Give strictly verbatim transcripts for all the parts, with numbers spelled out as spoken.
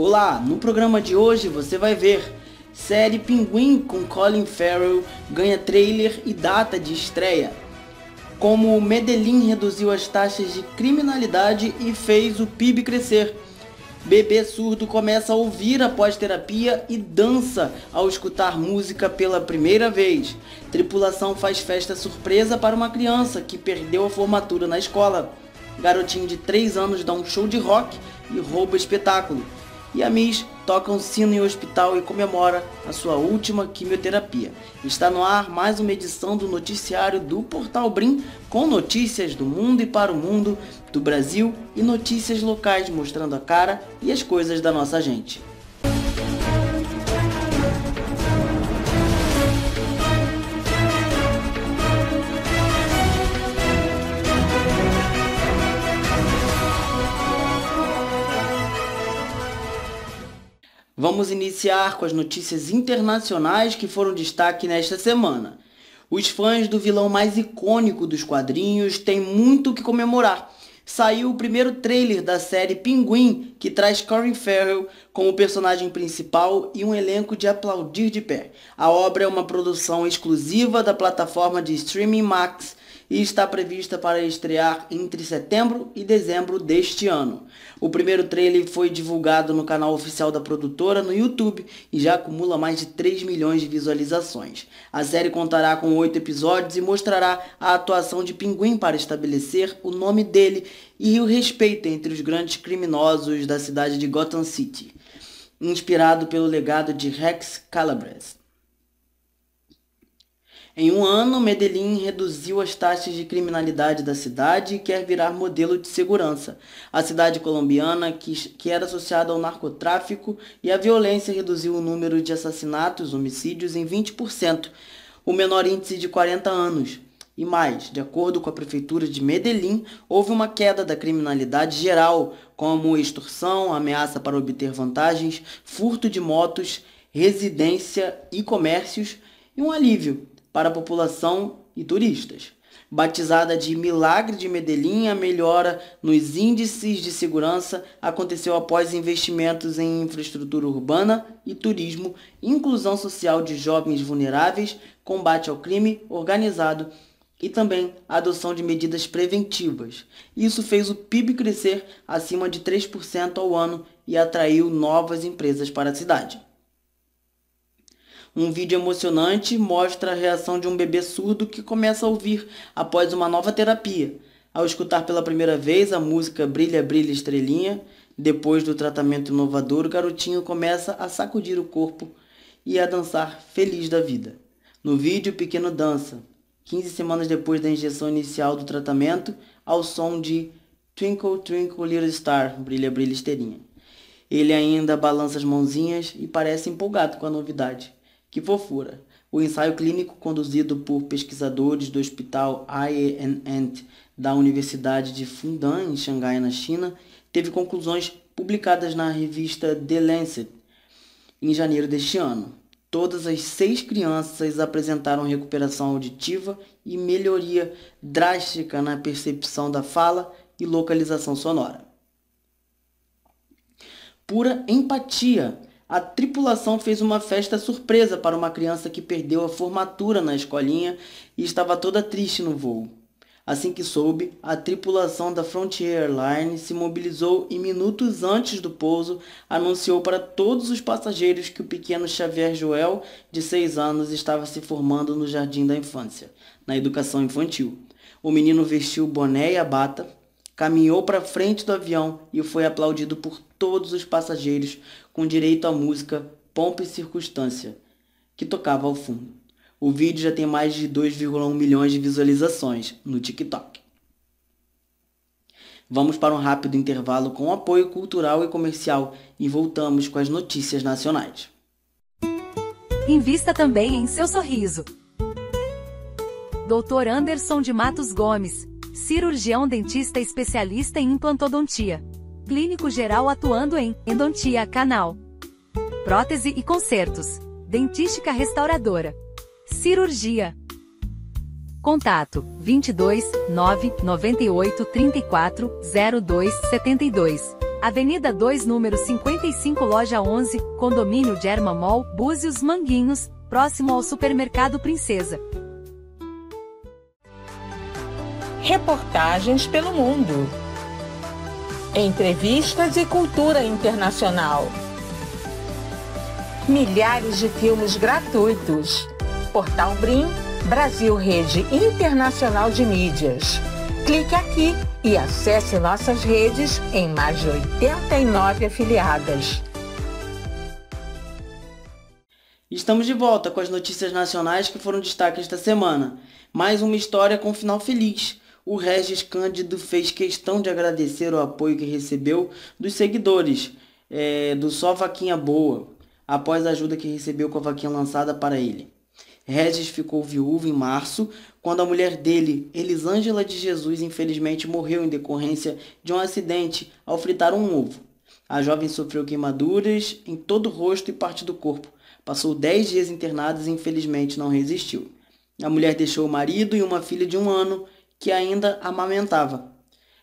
Olá, no programa de hoje você vai ver: Série Pinguim com Colin Farrell ganha trailer e data de estreia; como Medellín reduziu as taxas de criminalidade e fez o P I B crescer; bebê surdo começa a ouvir após terapia e dança ao escutar música pela primeira vez; tripulação faz festa surpresa para uma criança que perdeu a formatura na escola; garotinho de três anos dá um show de rock e rouba espetáculo; e a Miss toca um sino em hospital e comemora a sua última quimioterapia. Está no ar mais uma edição do noticiário do Portal Brim, com notícias do mundo e para o mundo, do Brasil e notícias locais, mostrando a cara e as coisas da nossa gente. Vamos iniciar com as notícias internacionais que foram destaque nesta semana. Os fãs do vilão mais icônico dos quadrinhos têm muito o que comemorar. Saiu o primeiro trailer da série Pinguim, que traz Colin Farrell como personagem principal e um elenco de aplaudir de pé. A obra é uma produção exclusiva da plataforma de streaming Max e está prevista para estrear entre setembro e dezembro deste ano. O primeiro trailer foi divulgado no canal oficial da produtora no YouTube e já acumula mais de três milhões de visualizações. A série contará com oito episódios e mostrará a atuação de Pinguim para estabelecer o nome dele e o respeito entre os grandes criminosos da cidade de Gotham City, inspirado pelo legado de Rex Calabres. Em um ano, Medellín reduziu as taxas de criminalidade da cidade e quer virar modelo de segurança. A cidade colombiana, que, que era associada ao narcotráfico e à violência, reduziu o número de assassinatos, homicídios em vinte por cento, o menor índice de quarenta anos. E mais, de acordo com a Prefeitura de Medellín, houve uma queda da criminalidade geral, como extorsão, ameaça para obter vantagens, furto de motos, residência e comércios, e um alívio para a população e turistas. Batizada de Milagre de Medellín, a melhora nos índices de segurança aconteceu após investimentos em infraestrutura urbana e turismo, inclusão social de jovens vulneráveis, combate ao crime organizado e também a adoção de medidas preventivas. Isso fez o P I B crescer acima de três por cento ao ano e atraiu novas empresas para a cidade. Um vídeo emocionante mostra a reação de um bebê surdo que começa a ouvir após uma nova terapia. Ao escutar pela primeira vez a música Brilha, Brilha, Estrelinha, depois do tratamento inovador, o garotinho começa a sacudir o corpo e a dançar feliz da vida. No vídeo, o pequeno dança, quinze semanas depois da injeção inicial do tratamento, ao som de Twinkle, Twinkle, Little Star, Brilha, Brilha, Estrelinha. Ele ainda balança as mãozinhas e parece empolgado com a novidade. Que fofura! O ensaio clínico conduzido por pesquisadores do Hospital A H N da Universidade de Fudan, em Xangai, na China, teve conclusões publicadas na revista The Lancet em janeiro deste ano. Todas as seis crianças apresentaram recuperação auditiva e melhoria drástica na percepção da fala e localização sonora. Pura empatia! A tripulação fez uma festa surpresa para uma criança que perdeu a formatura na escolinha e estava toda triste no voo. Assim que soube, a tripulação da Frontier Airlines se mobilizou e minutos antes do pouso anunciou para todos os passageiros que o pequeno Xavier Joel, de seis anos, estava se formando no Jardim da Infância, na educação infantil. O menino vestiu o boné e a bata, caminhou para frente do avião e foi aplaudido por todos os passageiros, com direito à música Pompa e Circunstância, que tocava ao fundo. O vídeo já tem mais de dois vírgula um milhões de visualizações no TikTok. Vamos para um rápido intervalo com apoio cultural e comercial e voltamos com as notícias nacionais. Invista também em seu sorriso. doutor Anderson de Matos Gomes, cirurgião dentista especialista em implantodontia. Clínico geral atuando em endontia, canal, prótese e consertos, dentística restauradora, cirurgia. Contato vinte e dois, nove, noventa e oito, trinta e quatro, zero dois, setenta e dois. Avenida dois número cinquenta e cinco Loja onze, Condomínio German Mall, Búzios Manguinhos, próximo ao Supermercado Princesa. Reportagens pelo mundo. Entrevistas e cultura internacional. Milhares de filmes gratuitos. Portal Brim, Brasil Rede Internacional de Mídias. Clique aqui e acesse nossas redes em mais de oitenta e nove afiliadas. Estamos de volta com as notícias nacionais que foram destaque esta semana. Mais uma história com final feliz. O Régis Cândido fez questão de agradecer o apoio que recebeu dos seguidores é, do Só Vaquinha Boa, após a ajuda que recebeu com a vaquinha lançada para ele. Régis ficou viúvo em março, quando a mulher dele, Elisângela de Jesus, infelizmente morreu em decorrência de um acidente ao fritar um ovo. A jovem sofreu queimaduras em todo o rosto e parte do corpo. Passou dez dias internada e infelizmente não resistiu. A mulher deixou o marido e uma filha de um ano, que ainda amamentava.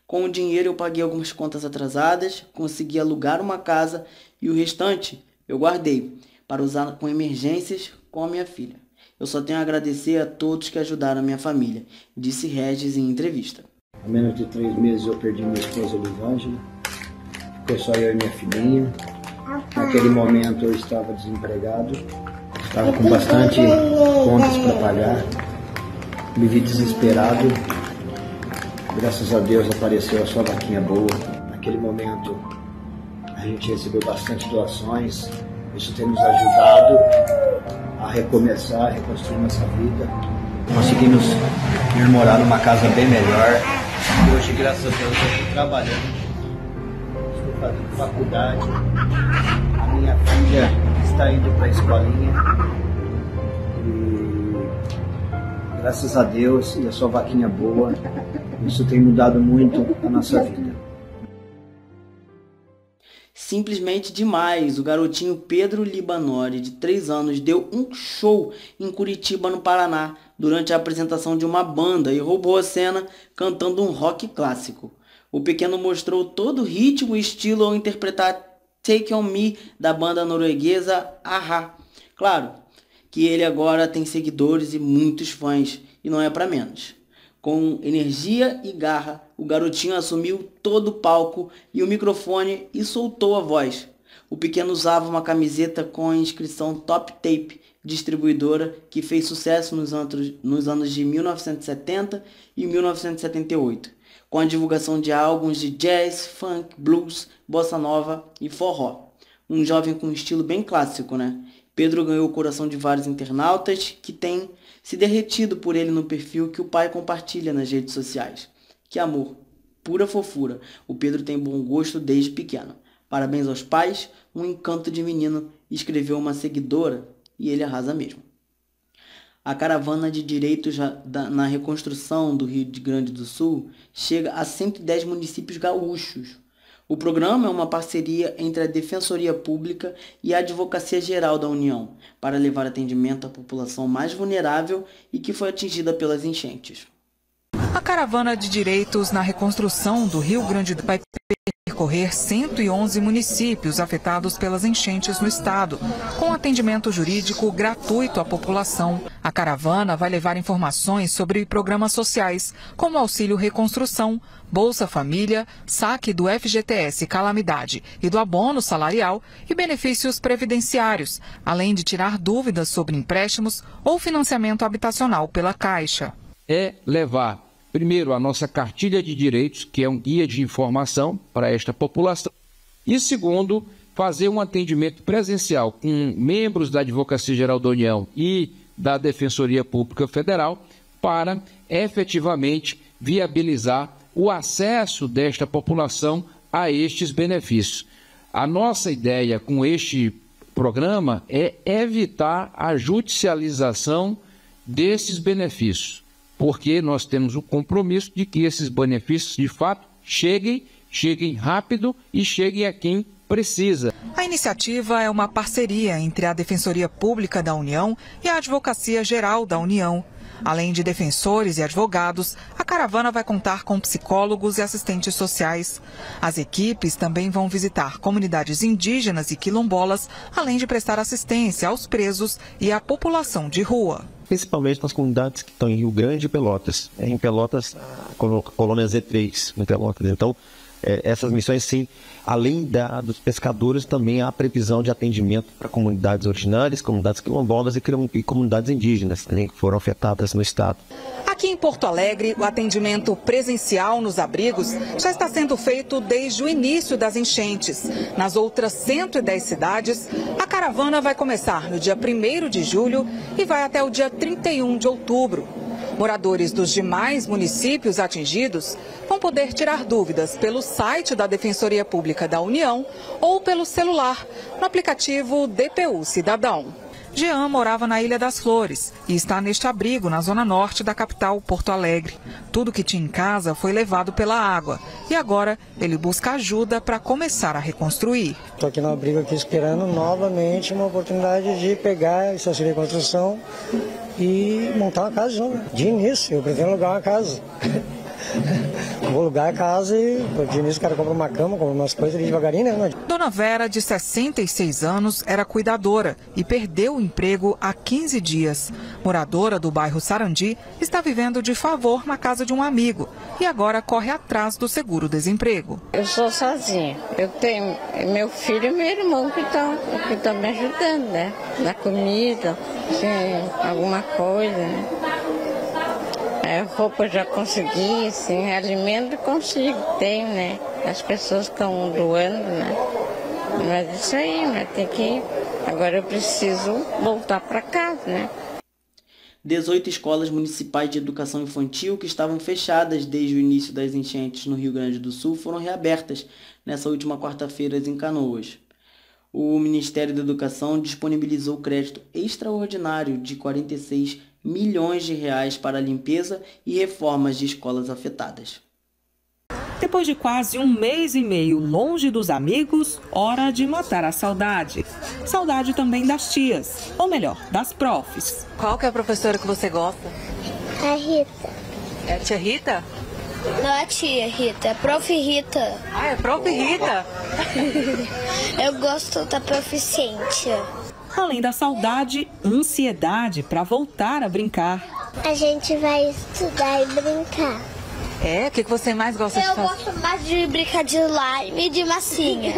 Com o dinheiro eu paguei algumas contas atrasadas, consegui alugar uma casa e o restante eu guardei para usar com emergências com a minha filha. Eu só tenho a agradecer a todos que ajudaram a minha família, disse Régis em entrevista. Há menos de três meses eu perdi minha esposa Elisângela, ficou só eu e minha filhinha. Naquele momento eu estava desempregado, estava com bastante contas para pagar, me vi desesperado. Graças a Deus apareceu a Só Vaquinha Boa. Naquele momento a gente recebeu bastante doações, isso tem nos ajudado a recomeçar, a reconstruir nossa vida. Conseguimos ir morar numa casa bem melhor. Hoje, graças a Deus, eu estou trabalhando, estou fazendo faculdade, a minha filha está indo para a escolinha. E graças a Deus e a Só Vaquinha Boa, isso tem mudado muito a nossa vida. Simplesmente demais, o garotinho Pedro Libanori, de três anos, deu um show em Curitiba, no Paraná, durante a apresentação de uma banda e roubou a cena cantando um rock clássico. O pequeno mostrou todo o ritmo e estilo ao interpretar Take On Me, da banda norueguesa A H N. Claro que ele agora tem seguidores e muitos fãs, e não é para menos. Com energia e garra, o garotinho assumiu todo o palco e o microfone e soltou a voz. O pequeno usava uma camiseta com a inscrição Top Tape, distribuidora, que fez sucesso nos, antros, nos anos de mil novecentos e setenta e mil novecentos e setenta e oito, com a divulgação de álbuns de jazz, funk, blues, bossa nova e forró. Um jovem com um estilo bem clássico, né? Pedro ganhou o coração de vários internautas que têm se derretido por ele no perfil que o pai compartilha nas redes sociais. Que amor, pura fofura. O Pedro tem bom gosto desde pequeno. Parabéns aos pais, um encanto de menino, escreveu uma seguidora, e ele arrasa mesmo. A caravana de direitos na reconstrução do Rio Grande do Sul chega a cento e dez municípios gaúchos. O programa é uma parceria entre a Defensoria Pública e a Advocacia Geral da União, para levar atendimento à população mais vulnerável e que foi atingida pelas enchentes. A caravana de direitos na reconstrução do Rio Grande do Sul vai percorrer cento e onze municípios afetados pelas enchentes no estado, com atendimento jurídico gratuito à população. A caravana vai levar informações sobre programas sociais, como auxílio reconstrução, Bolsa Família, saque do F G T S Calamidade e do abono salarial e benefícios previdenciários, além de tirar dúvidas sobre empréstimos ou financiamento habitacional pela Caixa. É levar primeiro a nossa cartilha de direitos, que é um guia de informação para esta população, e segundo, fazer um atendimento presencial com membros da Advocacia Geral da União e da Defensoria Pública Federal para efetivamente viabilizar o acesso desta população a estes benefícios. A nossa ideia com este programa é evitar a judicialização desses benefícios, porque nós temos o compromisso de que esses benefícios, de fato, cheguem, cheguem rápido e cheguem a quem precisa. A iniciativa é uma parceria entre a Defensoria Pública da União e a Advocacia Geral da União. Além de defensores e advogados, a caravana vai contar com psicólogos e assistentes sociais. As equipes também vão visitar comunidades indígenas e quilombolas, além de prestar assistência aos presos e à população de rua. Principalmente nas comunidades que estão em Rio Grande e Pelotas. Em Pelotas, colônia Z três, em Pelotas. Então, essas missões, sim, além da, dos pescadores, também há previsão de atendimento para comunidades originárias, comunidades quilombolas e, e comunidades indígenas, né, que foram afetadas no estado. Aqui em Porto Alegre, o atendimento presencial nos abrigos já está sendo feito desde o início das enchentes. Nas outras cento e dez cidades, a caravana vai começar no dia primeiro de julho e vai até o dia trinta e um de outubro. Moradores dos demais municípios atingidos vão poder tirar dúvidas pelo site da Defensoria Pública da União ou pelo celular, no aplicativo D P U Cidadão. Jean morava na Ilha das Flores e está neste abrigo na zona norte da capital, Porto Alegre. Tudo que tinha em casa foi levado pela água e agora ele busca ajuda para começar a reconstruir. Estou aqui no abrigo aqui esperando novamente uma oportunidade de pegar essa reconstrução e montar uma casa de início. Eu pretendo alugar uma casa. Vou alugar a casa e de início o cara compra uma cama, compra umas coisas ali devagarinho, né? Dona Vera, de sessenta e seis anos, era cuidadora e perdeu o emprego há quinze dias. Moradora do bairro Sarandi, está vivendo de favor na casa de um amigo e agora corre atrás do seguro-desemprego. Eu sou sozinha. Eu tenho meu filho e meu irmão que estão que estão me ajudando, né? Na comida, assim, alguma coisa, né? É, roupa eu já consegui, sim, alimento consigo, tenho, né? As pessoas estão doando, né? Mas isso aí, né? Tem que... Agora eu preciso voltar para casa, né? dezoito escolas municipais de educação infantil que estavam fechadas desde o início das enchentes no Rio Grande do Sul foram reabertas nessa última quarta-feira em Canoas. O Ministério da Educação disponibilizou crédito extraordinário de quarenta e seis milhões de reais para limpeza e reformas de escolas afetadas. Depois de quase um mês e meio longe dos amigos, hora de matar a saudade. Saudade também das tias, ou melhor, das profs. Qual que é a professora que você gosta? A Rita. É a tia Rita? Não é a tia Rita, é a prof Rita. Ah, é a prof Rita? Eu gosto da prof Cíntia. Além da saudade, ansiedade para voltar a brincar. A gente vai estudar e brincar. É? O que você mais gosta de fazer? Eu gosto mais de brincar de slime e de massinha.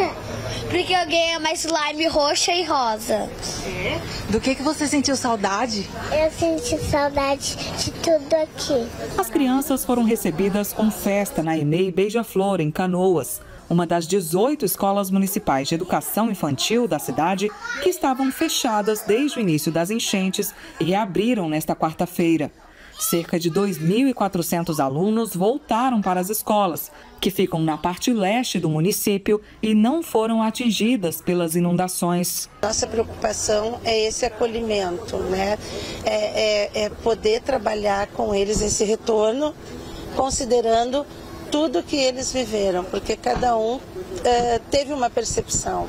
Porque eu ganho mais slime roxa e rosa. É? Do que, que você sentiu saudade? Eu senti saudade de tudo aqui. As crianças foram recebidas com festa na EMEI Beija-Flor, em Canoas. Uma das dezoito escolas municipais de educação infantil da cidade que estavam fechadas desde o início das enchentes e reabriram nesta quarta-feira. Cerca de dois mil e quatrocentos alunos voltaram para as escolas, que ficam na parte leste do município e não foram atingidas pelas inundações. Nossa preocupação é esse acolhimento, né? É, é, é poder trabalhar com eles esse retorno, considerando tudo que eles viveram, porque cada um eh, teve uma percepção.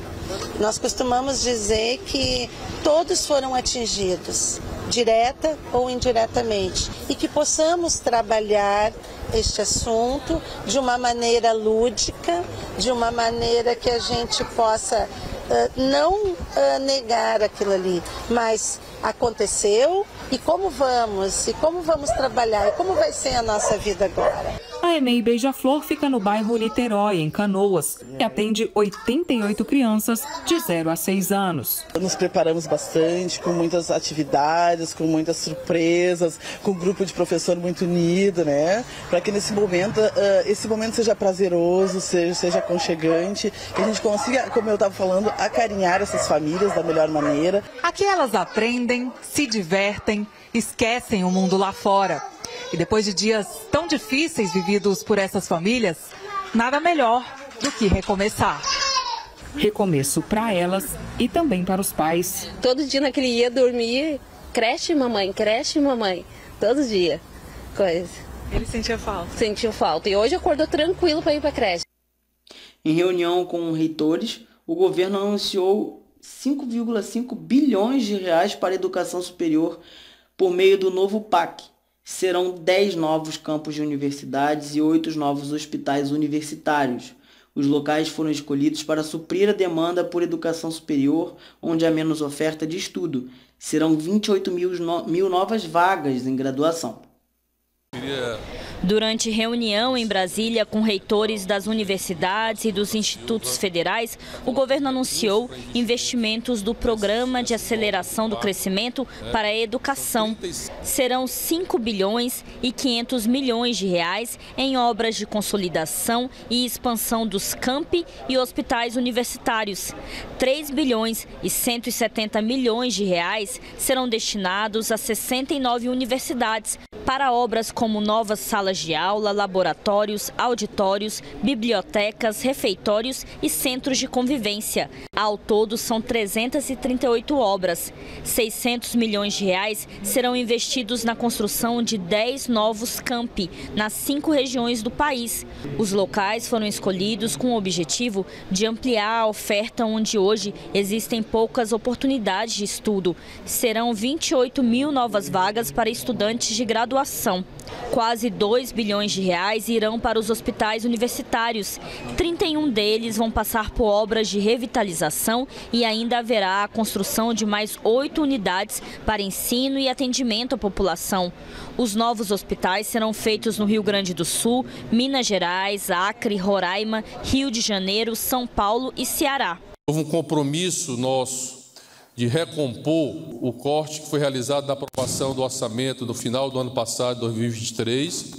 Nós costumamos dizer que todos foram atingidos, direta ou indiretamente, e que possamos trabalhar este assunto de uma maneira lúdica, de uma maneira que a gente possa eh, não eh, negar aquilo ali, mas aconteceu, e como vamos, e como vamos trabalhar, e como vai ser a nossa vida agora. A EMEI Beija-Flor fica no bairro Niterói, em Canoas, e atende oitenta e oito crianças de zero a seis anos. Nos preparamos bastante, com muitas atividades, com muitas surpresas, com um grupo de professor muito unido, né? Para que nesse momento, uh, esse momento seja prazeroso, seja, seja aconchegante, que a gente consiga, como eu estava falando, acarinhar essas famílias da melhor maneira. Aqui elas aprendem, se divertem, esquecem o mundo lá fora. E depois de dias tão difíceis vividos por essas famílias, nada melhor do que recomeçar. Recomeço para elas e também para os pais. Todo dia naquele ia dormir, creche mamãe, creche mamãe, todo dia. Coisa. Ele sentia falta? Sentiu falta e hoje acordou tranquilo para ir para a creche. Em reunião com reitores, o governo anunciou cinco vírgula cinco bilhões de reais para a educação superior por meio do novo PAC. serão dez novos campos de universidades e oito novos hospitais universitários. Os locais foram escolhidos para suprir a demanda por educação superior, onde há menos oferta de estudo. Serão vinte e oito mil novas vagas em graduação. Durante reunião em Brasília com reitores das universidades e dos institutos federais, o governo anunciou investimentos do Programa de Aceleração do Crescimento para a Educação. Serão cinco bilhões e quinhentos milhões de reais em obras de consolidação e expansão dos campi e hospitais universitários. três bilhões e cento e setenta milhões de reais serão destinados a sessenta e nove universidades para obras como novas salas de aula, laboratórios, auditórios, bibliotecas, refeitórios e centros de convivência. Ao todo, são trezentas e trinta e oito obras. seiscentos milhões de reais serão investidos na construção de dez novos campi, nas cinco regiões do país. Os locais foram escolhidos com o objetivo de ampliar a oferta onde hoje existem poucas oportunidades de estudo. Serão vinte e oito mil novas vagas para estudantes de graduação. Quase dois bilhões de reais irão para os hospitais universitários. trinta e um deles vão passar por obras de revitalização e ainda haverá a construção de mais oito unidades para ensino e atendimento à população. Os novos hospitais serão feitos no Rio Grande do Sul, Minas Gerais, Acre, Roraima, Rio de Janeiro, São Paulo e Ceará. Houve um compromisso nosso de recompor o corte que foi realizado na aprovação do orçamento no final do ano passado, dois mil e vinte e três.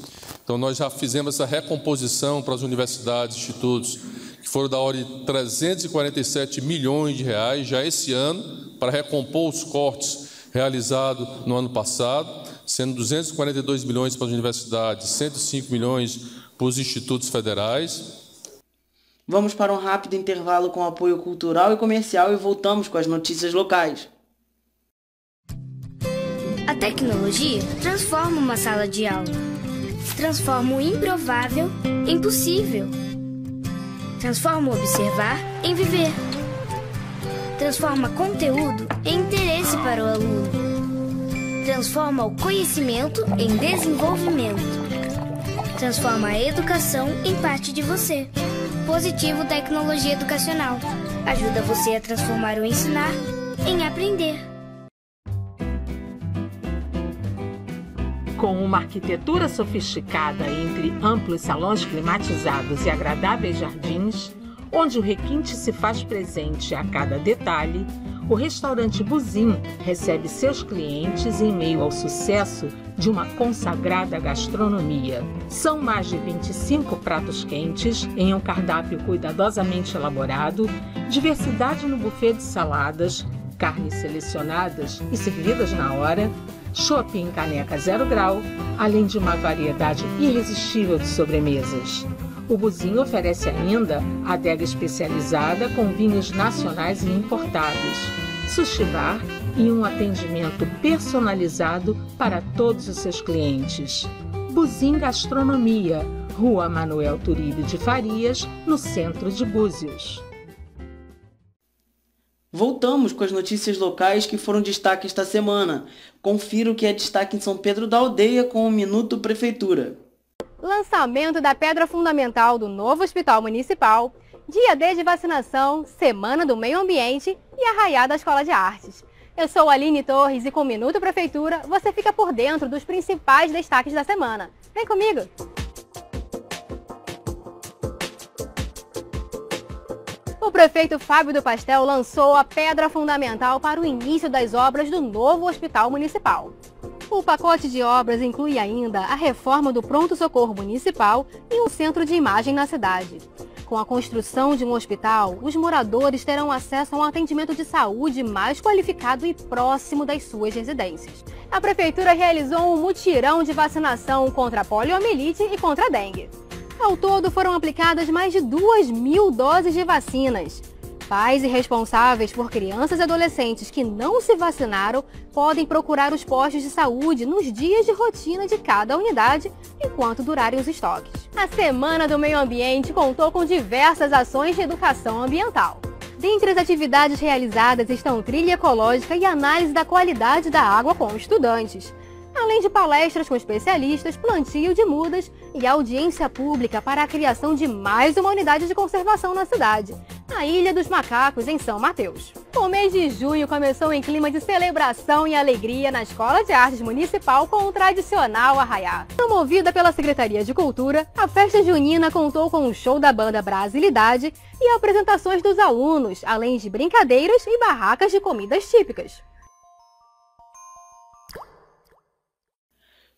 Então, nós já fizemos essa recomposição para as universidades e institutos, que foram da ordem de trezentos e quarenta e sete milhões de reais já esse ano, para recompor os cortes realizados no ano passado, sendo duzentos e quarenta e dois milhões para as universidades, cento e cinco milhões para os institutos federais. Vamos para um rápido intervalo com apoio cultural e comercial e voltamos com as notícias locais. A tecnologia transforma uma sala de aula. Transforma o improvável em possível. Transforma o observar em viver. Transforma conteúdo em interesse para o aluno. Transforma o conhecimento em desenvolvimento. Transforma a educação em parte de você. Positivo Tecnologia Educacional. Ajuda você a transformar o ensinar em aprender. Com uma arquitetura sofisticada entre amplos salões climatizados e agradáveis jardins, onde o requinte se faz presente a cada detalhe, o restaurante Buzin recebe seus clientes em meio ao sucesso de uma consagrada gastronomia. São mais de vinte e cinco pratos quentes em um cardápio cuidadosamente elaborado, diversidade no buffet de saladas, carnes selecionadas e servidas na hora, chopp em caneca zero grau, além de uma variedade irresistível de sobremesas. O Buzin oferece ainda adega especializada com vinhos nacionais e importados, sushi bar e um atendimento personalizado para todos os seus clientes. Buzin Gastronomia, Rua Manuel Turibe de Farias, no centro de Búzios. Voltamos com as notícias locais que foram destaque esta semana. Confira o que é destaque em São Pedro da Aldeia com o Minuto Prefeitura. Lançamento da pedra fundamental do novo Hospital Municipal, dia D de vacinação, Semana do Meio Ambiente e arraiá da Escola de Artes. Eu sou Aline Torres e com o Minuto Prefeitura você fica por dentro dos principais destaques da semana. Vem comigo! O prefeito Fábio do Pastel lançou a pedra fundamental para o início das obras do novo Hospital Municipal. O pacote de obras inclui ainda a reforma do pronto-socorro municipal e um centro de imagem na cidade. Com a construção de um hospital, os moradores terão acesso a um atendimento de saúde mais qualificado e próximo das suas residências. A prefeitura realizou um mutirão de vacinação contra a poliomielite e contra a dengue. Ao todo, foram aplicadas mais de duas mil doses de vacinas. Pais e responsáveis por crianças e adolescentes que não se vacinaram podem procurar os postos de saúde nos dias de rotina de cada unidade, enquanto durarem os estoques. A Semana do Meio Ambiente contou com diversas ações de educação ambiental. Dentre as atividades realizadas estão trilha ecológica e análise da qualidade da água com estudantes. além de palestras com especialistas, plantio de mudas e audiência pública para a criação de mais uma unidade de conservação na cidade, na Ilha dos Macacos, em São Mateus. O mês de junho começou em clima de celebração e alegria na Escola de Artes Municipal com o tradicional arraiá. Promovida pela Secretaria de Cultura, a festa junina contou com o show da banda Brasilidade e apresentações dos alunos, além de brincadeiras e barracas de comidas típicas.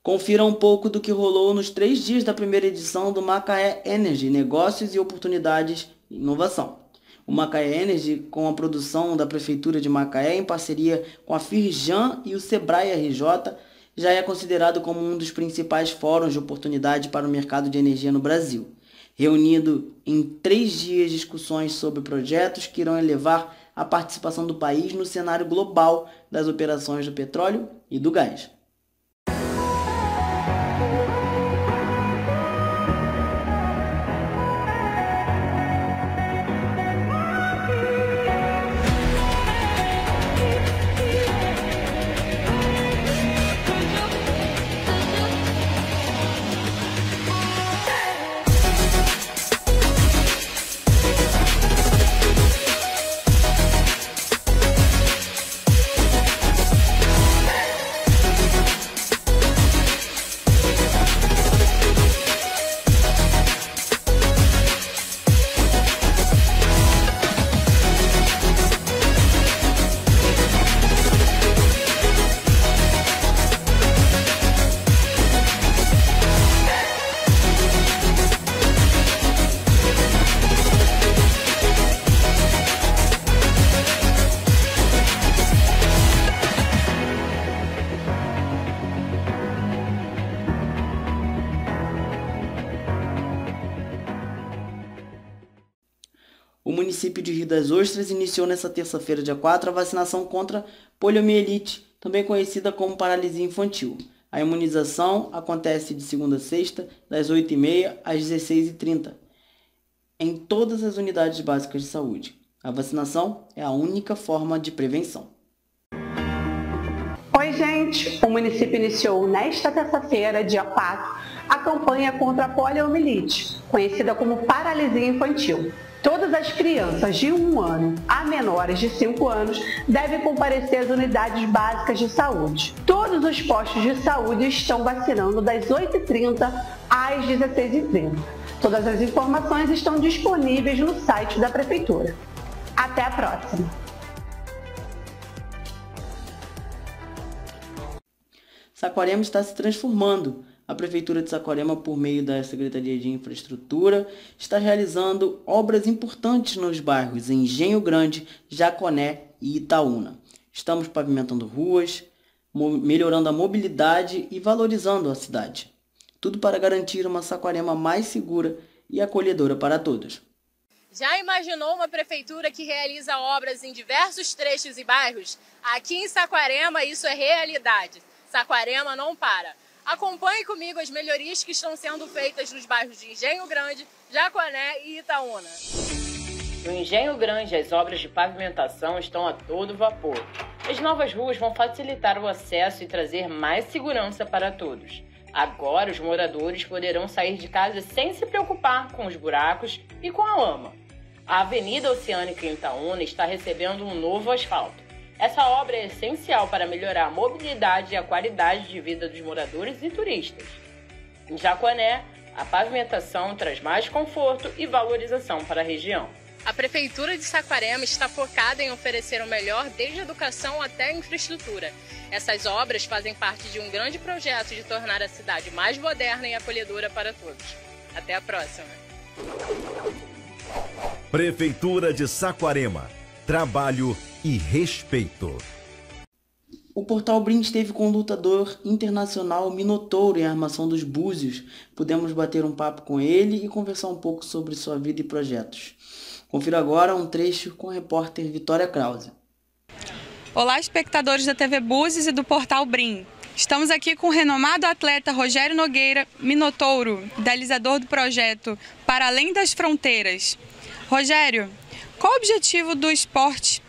Confira um pouco do que rolou nos três dias da primeira edição do Macaé Energy, Negócios e Oportunidades e Inovação. O Macaé Energy, com a produção da Prefeitura de Macaé, em parceria com a Firjan e o Sebrae R J, já é considerado como um dos principais fóruns de oportunidade para o mercado de energia no Brasil. Reunido em três dias discussões sobre projetos que irão elevar a participação do país no cenário global das operações do petróleo e do gás. O município de Rio das Ostras iniciou nesta terça-feira, dia quatro, a vacinação contra poliomielite, também conhecida como paralisia infantil. A imunização acontece de segunda a sexta, das oito e meia às dezesseis e trinta, em todas as unidades básicas de saúde. A vacinação é a única forma de prevenção. Oi, gente! O município iniciou nesta terça-feira, dia quatro, a campanha contra a poliomielite, conhecida como paralisia infantil. Todas as crianças de um ano a menores de cinco anos devem comparecer às unidades básicas de saúde. Todos os postos de saúde estão vacinando das oito e trinta às dezesseis e trinta. Todas as informações estão disponíveis no site da Prefeitura. Até a próxima! Saquarema está se transformando. A Prefeitura de Saquarema, por meio da Secretaria de Infraestrutura, está realizando obras importantes nos bairros Engenho Grande, Jaconé e Itaúna. Estamos pavimentando ruas, melhorando a mobilidade e valorizando a cidade. Tudo para garantir uma Saquarema mais segura e acolhedora para todos. Já imaginou uma prefeitura que realiza obras em diversos trechos e bairros? Aqui em Saquarema isso é realidade. Saquarema não para. Acompanhe comigo as melhorias que estão sendo feitas nos bairros de Engenho Grande, Jaconé e Itaúna. No Engenho Grande, as obras de pavimentação estão a todo vapor. As novas ruas vão facilitar o acesso e trazer mais segurança para todos. Agora, os moradores poderão sair de casa sem se preocupar com os buracos e com a lama. A Avenida Oceânica em Itaúna está recebendo um novo asfalto. Essa obra é essencial para melhorar a mobilidade e a qualidade de vida dos moradores e turistas. Em Jaconé, a pavimentação traz mais conforto e valorização para a região. A Prefeitura de Saquarema está focada em oferecer o melhor desde a educação até a infraestrutura. Essas obras fazem parte de um grande projeto de tornar a cidade mais moderna e acolhedora para todos. Até a próxima! Prefeitura de Saquarema. Trabalho e respeito. O Portal Brim esteve com o lutador internacional Minotouro em Armação dos Búzios. Pudemos bater um papo com ele e conversar um pouco sobre sua vida e projetos. Confira agora um trecho com a repórter Vitória Krause. Olá, espectadores da T V Búzios e do Portal Brim. Estamos aqui com o renomado atleta Rogério Nogueira Minotouro, idealizador do projeto Para Além das Fronteiras. Rogério, qual o objetivo do esporte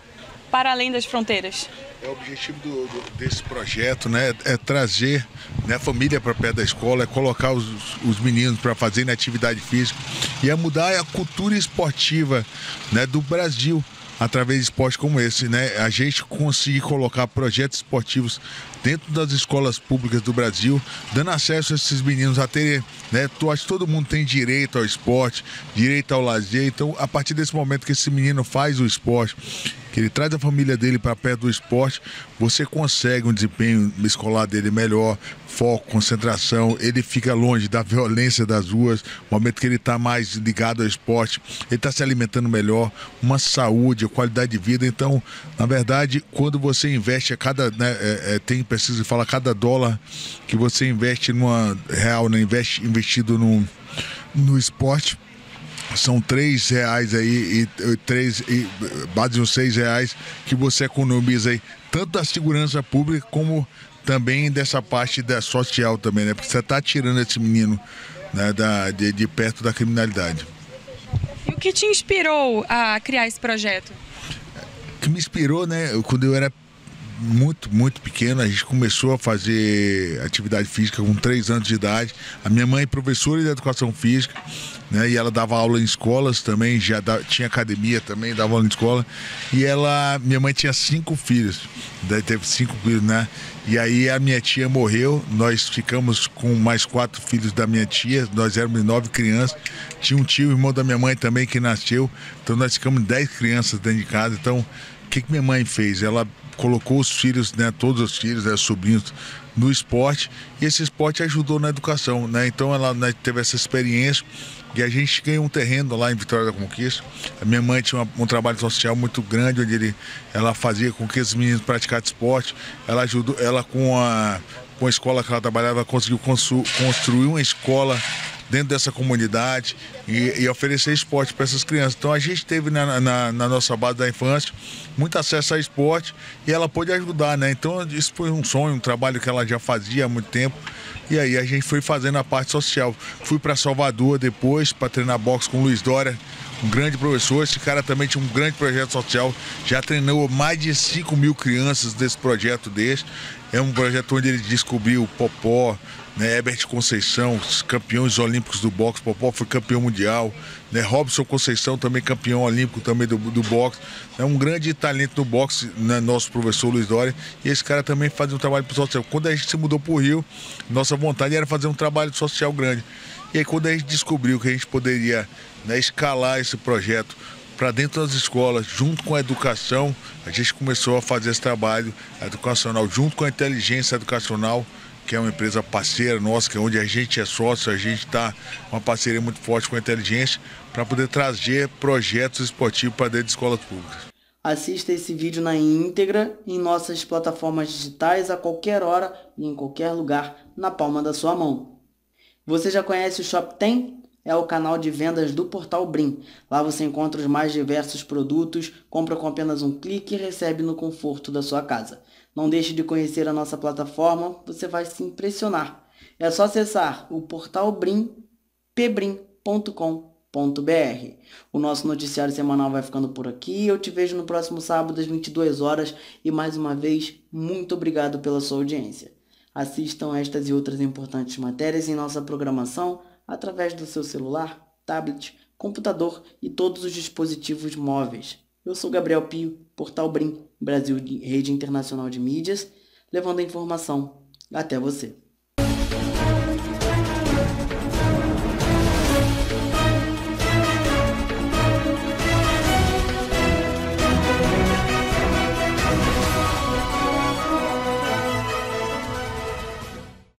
Para Além das Fronteiras? É, o objetivo do, do, desse projeto, né, é trazer, né, a família para perto da escola, é colocar os, os meninos para fazerem atividade física e é mudar a cultura esportiva, né, do Brasil através de esporte como esse, né? A gente conseguir colocar projetos esportivos dentro das escolas públicas do Brasil, dando acesso a esses meninos a terem, né? Eu acho que todo mundo tem direito ao esporte, direito ao lazer. Então, a partir desse momento que esse menino faz o esporte, que ele traz a família dele para perto do esporte, você consegue um desempenho escolar dele melhor, foco, concentração, ele fica longe da violência das ruas, no momento que ele está mais ligado ao esporte, ele está se alimentando melhor, uma saúde, qualidade de vida. Então, na verdade, quando você investe a cada, né, é, é, tem, preciso falar, cada dólar que você investe numa real, né, investe, investido no, no esporte, são três reais aí, e três, e base uns seis reais que você economiza aí, tanto da segurança pública como também dessa parte da social também, né? Porque você está tirando esse menino, né, da, de, de perto da criminalidade. E o que te inspirou a criar esse projeto? O que me inspirou, né, quando eu era muito, muito pequeno, a gente começou a fazer atividade física com três anos de idade. A minha mãe é professora de educação física, né, e ela dava aula em escolas também, já da, tinha academia também, dava aula em escola. E ela, minha mãe tinha cinco filhos, daí teve cinco filhos, né? E aí a minha tia morreu, nós ficamos com mais quatro filhos da minha tia, nós éramos nove crianças. Tinha um tio, irmão da minha mãe também, que nasceu, então nós ficamos dez crianças dentro de casa. Então, o que, que minha mãe fez? Ela colocou os filhos, né, todos os filhos, né, sobrinhos, no esporte, e esse esporte ajudou na educação, né? Então ela, né, teve essa experiência e a gente ganhou um terreno lá em Vitória da Conquista. A minha mãe tinha uma, um trabalho social muito grande, onde ele, ela fazia com que os meninos praticassem esporte. Ela ajudou, ela com a, com a escola que ela trabalhava, ela conseguiu constru, construir uma escola dentro dessa comunidade e, e oferecer esporte para essas crianças. Então a gente teve na, na, na nossa base da infância muito acesso a esporte e ela pôde ajudar, né? Então isso foi um sonho, um trabalho que ela já fazia há muito tempo. E aí a gente foi fazendo a parte social. Fui para Salvador depois para treinar boxe com o Luiz Dória, um grande professor. Esse cara também tinha um grande projeto social, já treinou mais de cinco mil crianças desse projeto desse. É um projeto onde ele descobriu o Popó, né, Herbert Conceição, os campeões olímpicos do boxe. Popó foi campeão mundial, né, Robson Conceição também campeão olímpico também do, do boxe. É um grande talento no boxe, né, nosso professor Luiz Dória, e esse cara também faz um trabalho social. Quando a gente se mudou para o Rio, nossa vontade era fazer um trabalho social grande. E aí quando a gente descobriu que a gente poderia, né, escalar esse projeto para dentro das escolas, junto com a educação, a gente começou a fazer esse trabalho educacional, junto com a Inteligência Educacional, que é uma empresa parceira nossa, que é onde a gente é sócio, a gente está uma parceria muito forte com a Inteligência para poder trazer projetos esportivos para dentro de escolas públicas. Assista esse vídeo na íntegra em nossas plataformas digitais a qualquer hora e em qualquer lugar na palma da sua mão. Você já conhece o Shop Tem? É o canal de vendas do Portal Brim. Lá você encontra os mais diversos produtos, compra com apenas um clique e recebe no conforto da sua casa. Não deixe de conhecer a nossa plataforma, você vai se impressionar. É só acessar o portal Brim, pebrim ponto com ponto br. O nosso noticiário semanal vai ficando por aqui. Eu te vejo no próximo sábado às vinte e duas horas e mais uma vez, muito obrigado pela sua audiência. Assistam estas e outras importantes matérias em nossa programação através do seu celular, tablet, computador e todos os dispositivos móveis. Eu sou Gabriel Pio, Portal Brim, Brasil Rede Internacional de Mídias, levando a informação até você.